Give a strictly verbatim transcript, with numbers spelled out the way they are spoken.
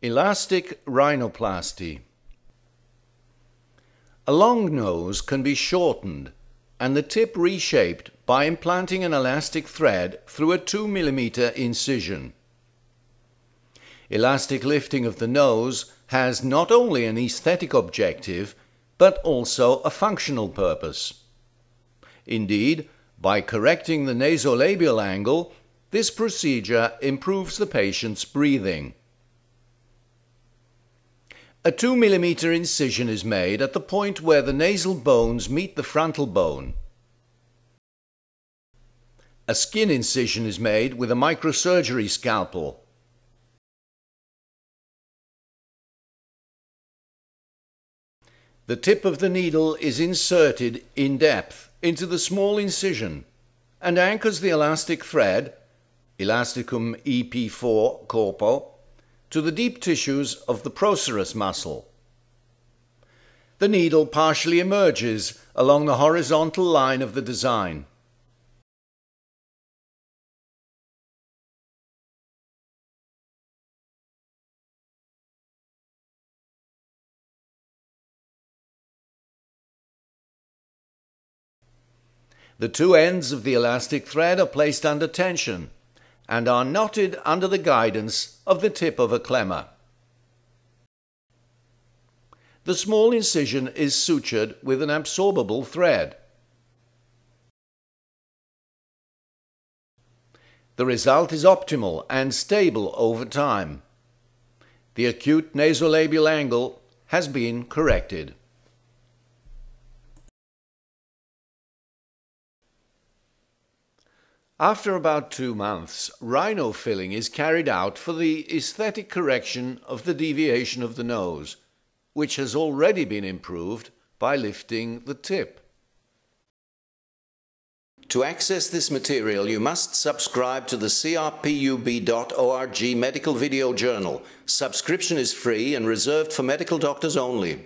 Elastic rhinoplasty. A long nose can be shortened and the tip reshaped by implanting an elastic thread through a two millimeter incision. Elastic lifting of the nose has not only an aesthetic objective but also a functional purpose. Indeed, by correcting the nasolabial angle, this procedure improves the patient's breathing. A two millimeter incision is made at the point where the nasal bones meet the frontal bone. A skin incision is made with a microsurgery scalpel. The tip of the needle is inserted in depth into the small incision and anchors the elastic thread, Elasticum E P four Corpo, to the deep tissues of the procerus muscle. The needle partially emerges along the horizontal line of the design. The two ends of the elastic thread are placed under tension and are knotted under the guidance of the tip of a clemmer. The small incision is sutured with an absorbable thread. The result is optimal and stable over time. The acute nasolabial angle has been corrected. After about two months, rhinofilling is carried out for the aesthetic correction of the deviation of the nose, which has already been improved by lifting the tip. To access this material, you must subscribe to the C R P U B dot org medical video journal. Subscription is free and reserved for medical doctors only.